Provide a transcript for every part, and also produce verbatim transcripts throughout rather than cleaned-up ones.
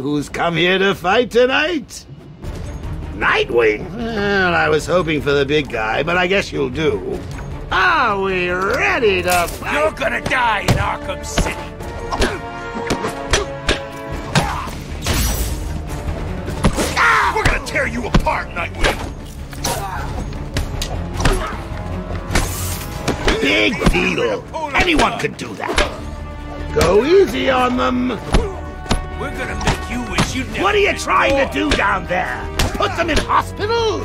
who's come here to fight tonight? Nightwing? Well, I was hoping for the big guy, but I guess you'll do. Are we ready to fight? You're gonna die in Arkham City. Ah! We're gonna tear you apart, Nightwing. Big deal. Anyone could do that. Go easy on them. We're gonna make you wish you'd never. What are you trying to do down there? Put them in hospital?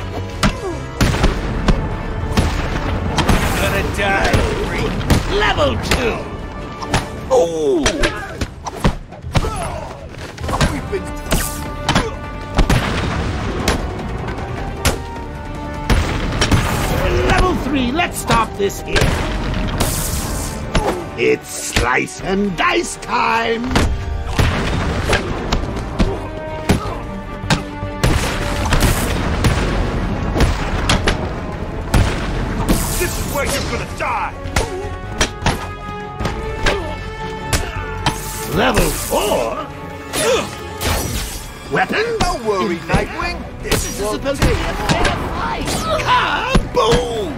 You're gonna die. Level two. Ooh. We've been. Let's stop this here. It's slice and dice time. This is where you're gonna die. Level four. Weapon? Don't worry, Nightwing. This, this is supposed to be a fair fight. Kaboom!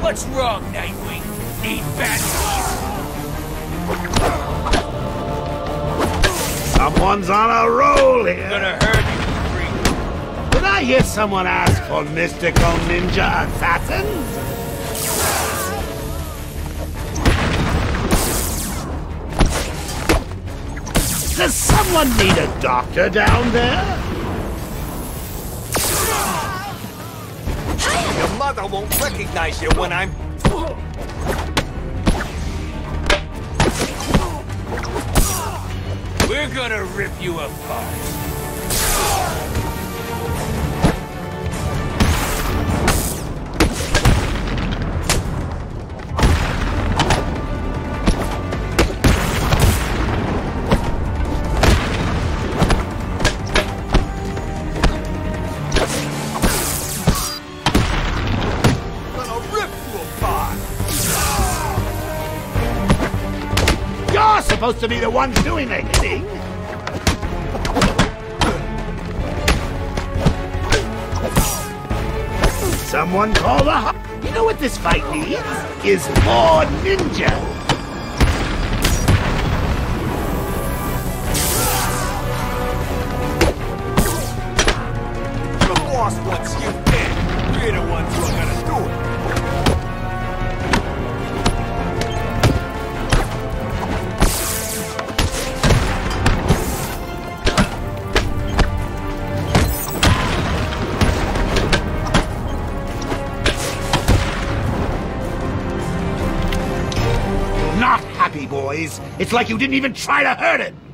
What's wrong, Nightwing? Need batteries? Someone's on a roll here. I'm gonna hurt you, freak. Did I hear someone ask for mystical ninja assassins? Does someone need a doctor down there? Your mother won't recognize you when I'm... We're gonna rip you apart. Supposed to be the ones doing that thing. Someone call the ho- You know what this fight needs? Is more ninja. The boss wants you dead. We're the ones who are gonna do it. Boys, it's like you didn't even try to hurt him.